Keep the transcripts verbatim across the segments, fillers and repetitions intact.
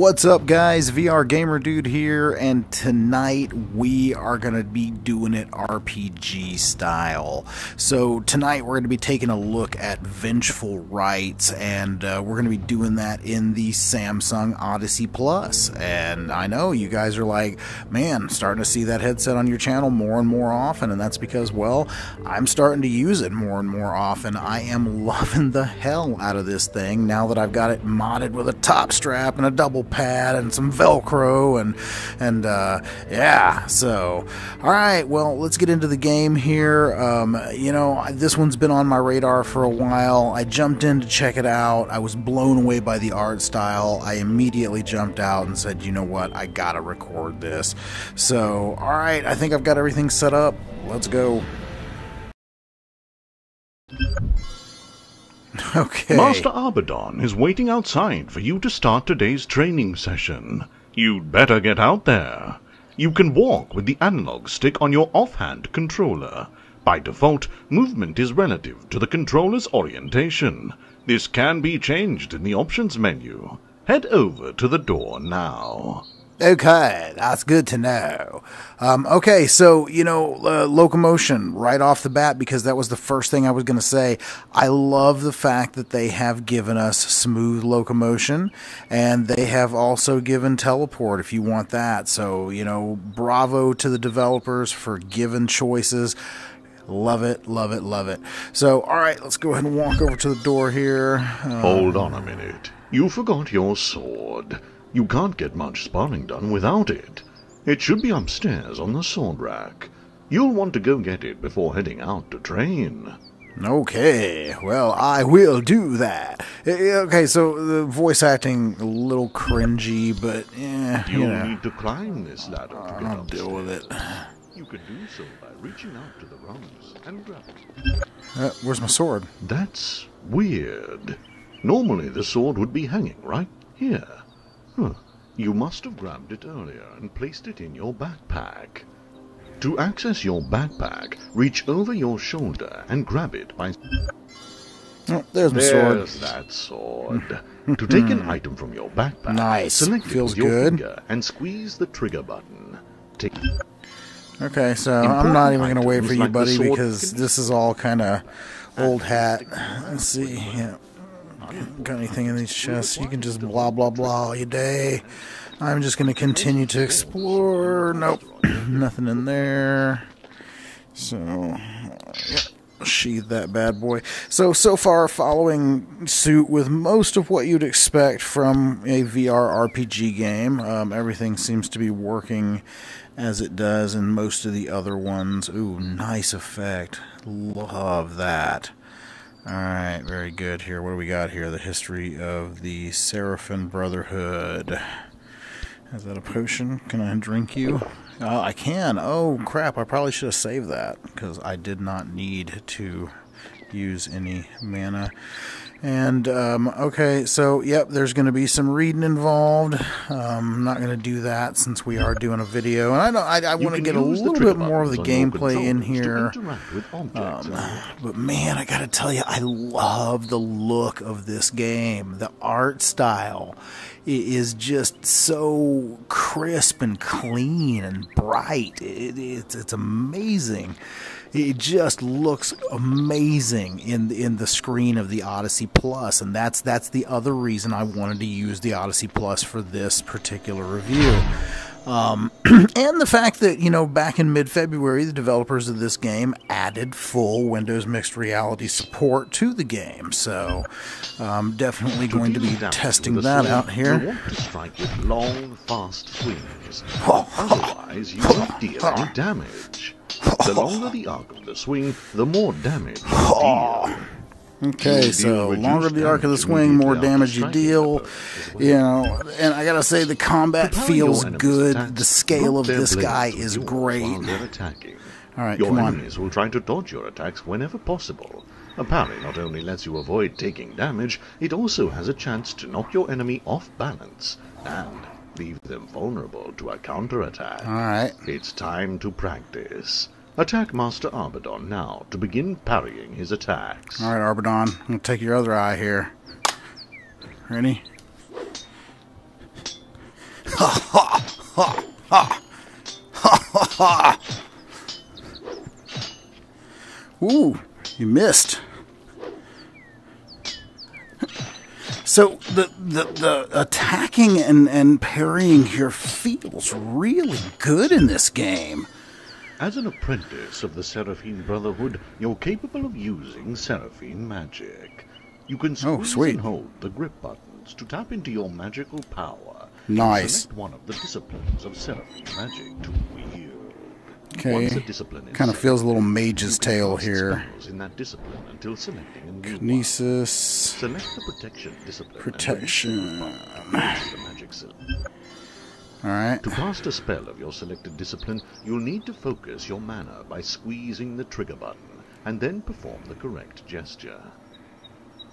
What's up, guys? V R Gamer Dude here, and tonight we are going to be doing it R P G style. So tonight we're going to be taking a look at Vengeful Rites, and uh, we're going to be doing that in the Samsung Odyssey Plus. And I know you guys are like, man, starting to see that headset on your channel more and more often, and that's because, well, I'm starting to use it more and more often. I am loving the hell out of this thing now that I've got it modded with a top strap and a double pad and some Velcro and and uh, yeah. So all right, well, let's get into the game here. Um, you know, this one's been on my radar for a while. I jumped in to check it out. I was blown away by the art style. I immediately jumped out and said, you know what, I gotta record this. So all right, I think I've got everything set up. Let's go. Okay. Master Arbidon is waiting outside for you to start today's training session. You'd better get out there. You can walk with the analog stick on your offhand controller. By default, movement is relative to the controller's orientation. This can be changed in the options menu. Head over to the door now. Okay, that's good to know. Um, okay, so, you know, uh, locomotion right off the bat, because that was the first thing I was going to say. I love the fact that they have given us smooth locomotion, and they have also given teleport if you want that. So, you know, bravo to the developers for giving choices. Love it, love it, love it. So, all right, let's go ahead and walk over to the door here. Um, Hold on a minute. You forgot your sword. You can't get much sparring done without it. It should be upstairs on the sword rack. You'll want to go get it before heading out to train. Okay, well, I will do that. Okay, so the voice acting a little cringy, but eh, you, you know, need to climb this ladder to get I'll deal with it. You can do so by reaching out to the rungs and grabbing it. Uh, where's my sword? That's weird. Normally the sword would be hanging right here. Huh. You must have grabbed it earlier and placed it in your backpack. To access your backpack, reach over your shoulder and grab it by... Oh, there's my sword. There's that sword. To take an item from your backpack, nice. Select Feels it with your good. Finger and squeeze the trigger button. Take... Okay, so Important I'm not even going to wait for you, like buddy, because this is all kind of old hat. Let's see, yeah. Got anything in these chests? You can just blah blah blah all your day. I'm just gonna continue to explore. Nope, nothing in there. So, sheathe that bad boy. So so far, following suit with most of what you'd expect from a V R R P G game. Um, everything seems to be working as it does in most of the other ones. Ooh, nice effect. Love that. Alright, very good here. What do we got here? The history of the Seraphim Brotherhood. Is that a potion? Can I drink you? Uh, I can. Oh, crap. I probably should have saved that, because I did not need to use any mana. And, um, okay, so, yep, there's going to be some reading involved. Um, I'm not going to do that since we are doing a video. And I don't, I, I want to get a little bit more of the gameplay in here. Um, but, man, I got to tell you, I love the look of this game. The art style is just so crisp and clean and bright. It, it's, it's amazing. It just looks amazing in in the screen of the Odyssey Plus, and that's that's the other reason I wanted to use the Odyssey Plus for this particular review. Um, and the fact that, you know, back in mid-February, the developers of this game added full Windows Mixed Reality support to the game, so I'm definitely going to be testing that out here. You want to strike with long, fast swings. Otherwise, you will deal damage. The longer the arc of the swing, the more damage you deal. Okay, so longer the arc of the swing, more damage you deal, you know, and I gotta say the combat feels good, the scale of this guy is great. Alright, come on. Your enemies will try to dodge your attacks whenever possible. A parry not only lets you avoid taking damage, it also has a chance to knock your enemy off balance, and leave them vulnerable to a counterattack. Alright. It's time to practice. Attack Master Arbidon now to begin parrying his attacks. Alright, Arbidon, I'm going to take your other eye here. Ready? Ha ha ha ha ha ha ha. Ooh, you missed. So the, the, the attacking and, and parrying here feels really good in this game. As an apprentice of the Seraphim Brotherhood, you're capable of using Seraphim Magic. You can squeeze oh, and hold the grip buttons to tap into your magical power. Nice. Select one of the disciplines of Seraphim Magic to wield. Okay. Once a discipline is kind of feels a little Mage's Tale here. In that discipline until selecting a new Kinesis. One. Select the protection discipline. Protection. Alright. To cast a spell of your selected discipline, you'll need to focus your mana by squeezing the trigger button and then perform the correct gesture.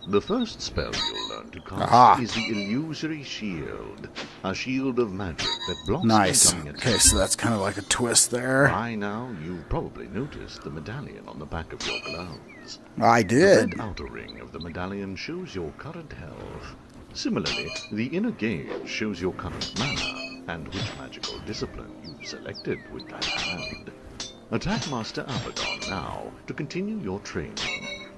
The first spell you'll learn to cast Aha. is the Illusory Shield, a shield of magic that blocks nice. Incoming attacks. Okay, so that's kind of like a twist there. By now, you've probably noticed the medallion on the back of your gloves. I did. The outer ring of the medallion shows your current health. Similarly, the inner gauge shows your current mana and which magical discipline you've selected with that hand. Attack Master Arbidon now to continue your training.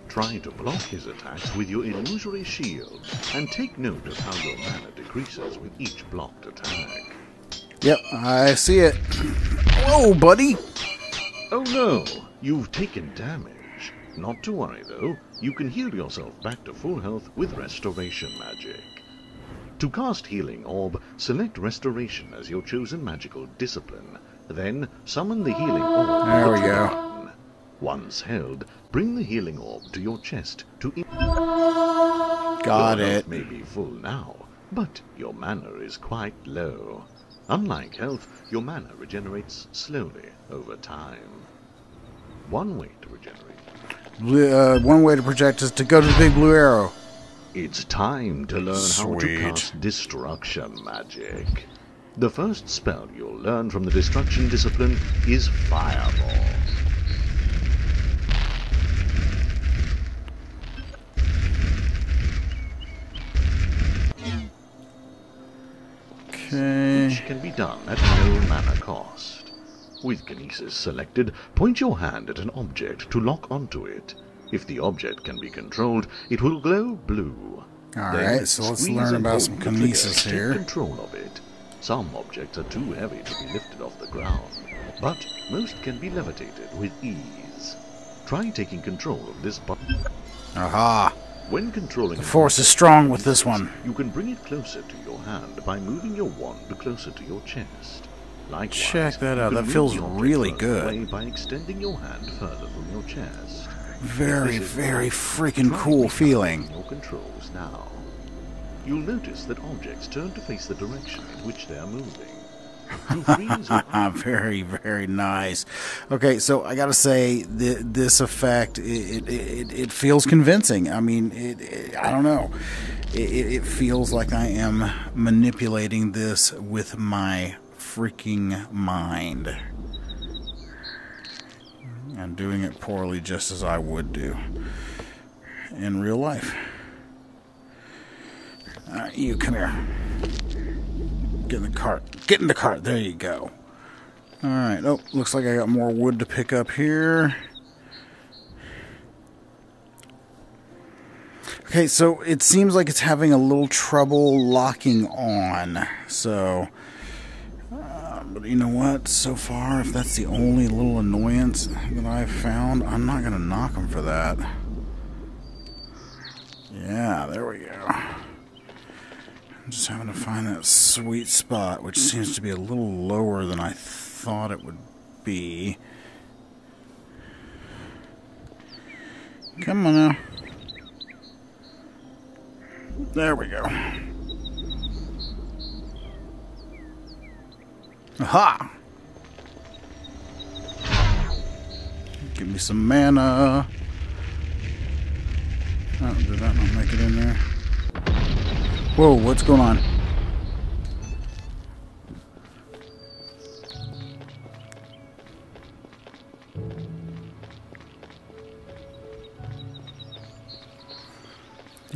Try to block his attacks with your illusory shield, and take note of how your mana decreases with each blocked attack. Yep, I see it. Whoa, buddy! Oh no, you've taken damage. Not to worry though, you can heal yourself back to full health with Restoration Magic. To cast Healing Orb, select Restoration as your chosen magical discipline. Then, summon the Healing Orb. There we go. Once held, bring the Healing Orb to your chest to... Got it. Your health may be full now, but your mana is quite low. Unlike health, your mana regenerates slowly over time. One way to regenerate... Uh, one way to project is to go to the big blue arrow. It's time to learn Sweet. How to cast Destruction Magic. The first spell you'll learn from the Destruction discipline is Fireball. Okay. Which can be done at no mana cost. With Kinesis selected, point your hand at an object to lock onto it. If the object can be controlled, it will glow blue. Alright, so let's learn about some Kinesis here. Take control of it. Some objects are too heavy to be lifted off the ground, but most can be levitated with ease. Try taking control of this button. Aha! When controlling the force is strong with this one. You can bring it closer to your hand by moving your wand closer to your chest. Likewise, check that out. That feels really good. By extending your hand further from your chest. Very, very freaking cool feeling. Your controls now. You'll notice that objects turn to face the direction in which they are moving. Very, very nice. Okay, so I gotta say, th this effect it it, it feels convincing. I mean, it, it I don't know. It, it feels like I am manipulating this with my freaking mind. And doing it poorly, just as I would do in real life. Alright, you come here. Get in the cart. Get in the cart. There you go. Alright. Oh, looks like I got more wood to pick up here. Okay, so it seems like it's having a little trouble locking on. So... But you know what? So far, if that's the only little annoyance that I've found, I'm not going to knock them for that. Yeah, there we go. I'm just having to find that sweet spot, which seems to be a little lower than I thought it would be. Come on now. There we go. Aha! Give me some mana. Oh, did that not make it in there? Whoa, what's going on?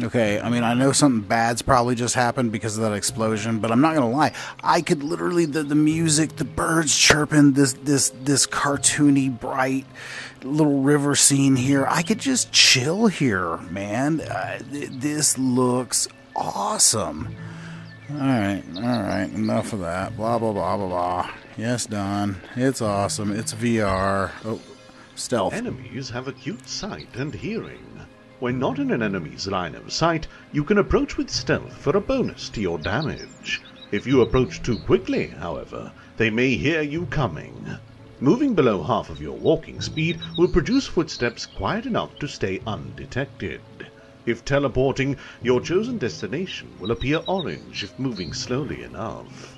Okay, I mean, I know something bad's probably just happened because of that explosion, but I'm not gonna lie. I could literally the the music, the birds chirping, this this this cartoony, bright little river scene here. I could just chill here, man. Uh, th this looks awesome. All right, all right. Enough of that. Blah blah blah blah blah. Yes, Don. It's awesome. It's V R. Oh, stealth. Enemies have acute sight and hearing. When not in an enemy's line of sight, you can approach with stealth for a bonus to your damage. If you approach too quickly, however, they may hear you coming. Moving below half of your walking speed will produce footsteps quiet enough to stay undetected. If teleporting, your chosen destination will appear orange if moving slowly enough.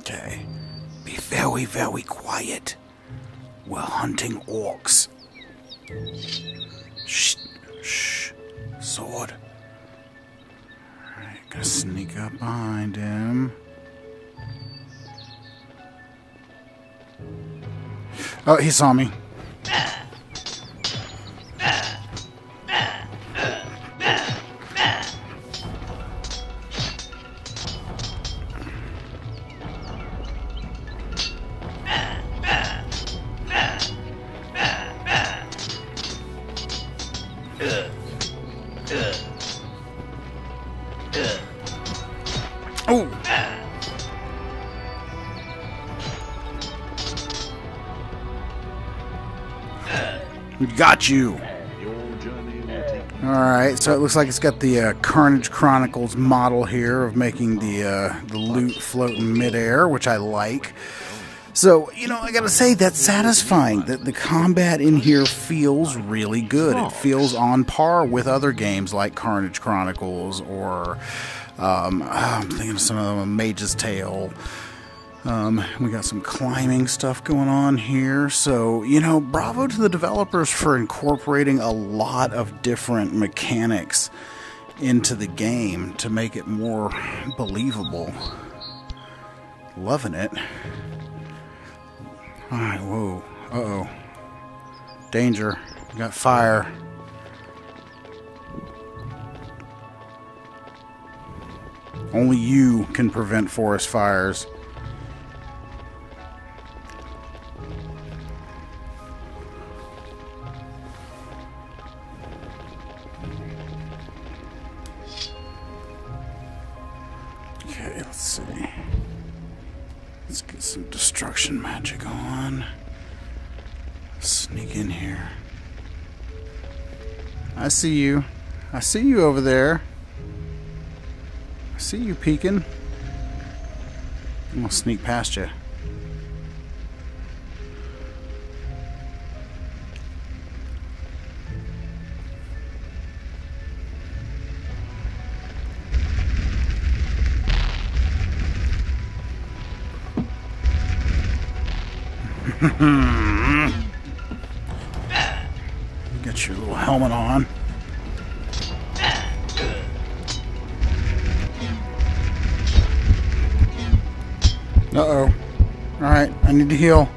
Okay. Be very, very quiet. We're hunting orcs. Shh. Shh. Sword. Alright, gotta sneak up behind him. Oh, he saw me. Got you. Alright, so it looks like it's got the uh, Carnage Chronicles model here of making the, uh, the loot float in midair, which I like. So, you know, I gotta say, that's satisfying. That the combat in here feels really good. It feels on par with other games like Carnage Chronicles or, um, oh, I'm thinking of some of them, Mage's Tale. Um, we got some climbing stuff going on here, so, you know, bravo to the developers for incorporating a lot of different mechanics into the game to make it more believable. Loving it. Alright, whoa. Uh-oh. Danger. We got fire. Only you can prevent forest fires. Destruction magic on. Sneak in here. I see you. I see you over there. I see you peeking. I'm gonna sneak past you. Get your little helmet on. Uh-oh. Alright, I need to heal.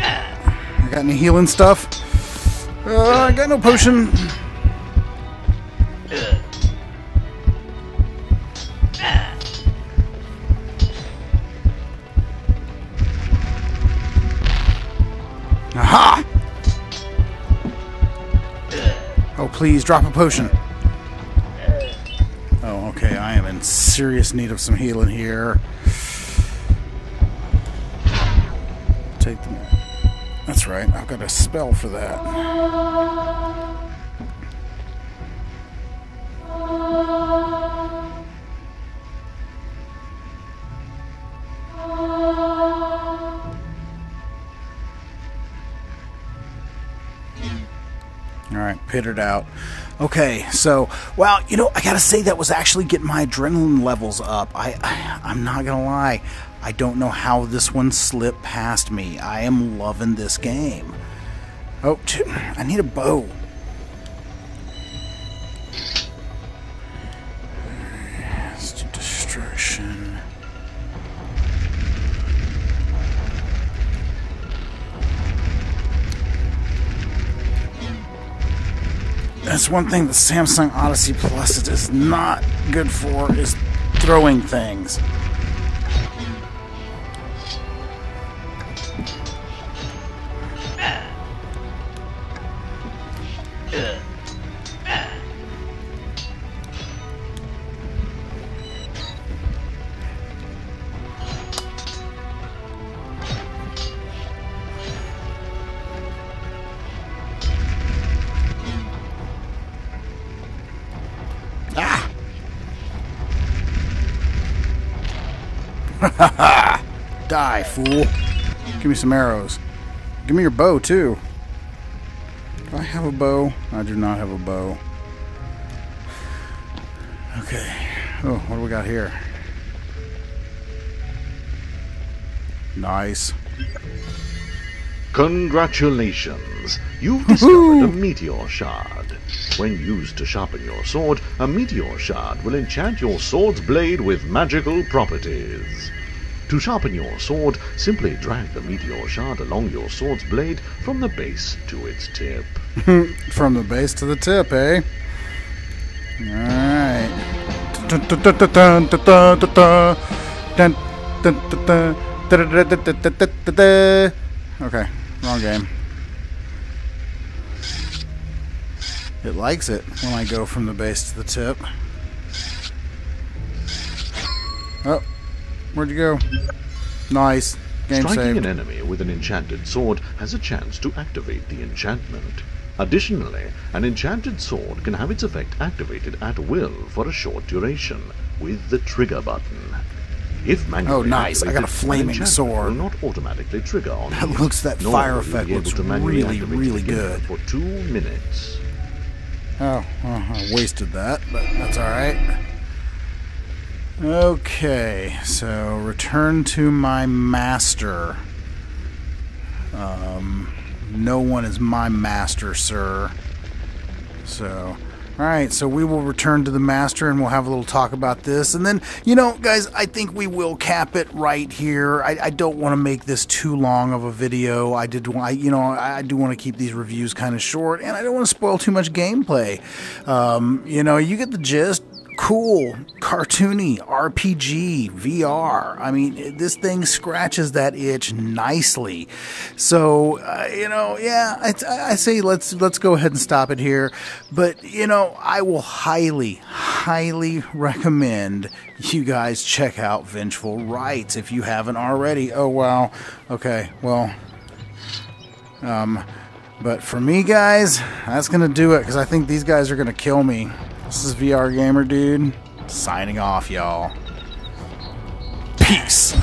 I got any healing stuff? Uh, I got no potion. Aha! Oh, please, drop a potion. Oh, okay, I am in serious need of some healing here. Take the... That's right, I've got a spell for that. Pitted out. Okay, so, well, you know, I gotta say that was actually getting my adrenaline levels up. I, I, I'm not gonna lie. I don't know how this one slipped past me. I am loving this game. Oh, I need a bow. Let's do destruction. That's one thing the Samsung Odyssey Plus is not good for, is throwing things. Die, fool. Give me some arrows. Give me your bow, too. Do I have a bow? I do not have a bow. Okay. Oh, what do we got here? Nice. Congratulations. You've discovered a meteor shard. When used to sharpen your sword, a meteor shard will enchant your sword's blade with magical properties. To sharpen your sword, simply drag the meteor shard along your sword's blade from the base to its tip. From the base to the tip, eh? Alright. Okay, wrong game. It likes it when I go from the base to the tip. Oh. Where'd you go? Nice. Game saved. Striking an enemy with an enchanted sword has a chance to activate the enchantment. Additionally, an enchanted sword can have its effect activated at will for a short duration with the trigger button. If manually oh, nice! I got a flaming sword. Will not automatically trigger on that looks. That fire effect looks really, really good. For two minutes. Oh, well, I wasted that, but that's all right. Okay, so return to my master. Um, no one is my master, sir. So, alright, so we will return to the master and we'll have a little talk about this. And then, you know, guys, I think we will cap it right here. I, I don't want to make this too long of a video. I did, I, you know, I do want to keep these reviews kind of short, and I don't want to spoil too much gameplay. Um, you know, you get the gist. Cool, cartoony, R P G, V R. I mean, this thing scratches that itch nicely. So, uh, you know, yeah, I, I say let's let's go ahead and stop it here. But, you know, I will highly, highly recommend you guys check out Vengeful Rites if you haven't already. Oh, wow. Okay, well, um, but for me, guys, that's going to do it because I think these guys are going to kill me. This is V R Gamer Dude, signing off, y'all. Peace.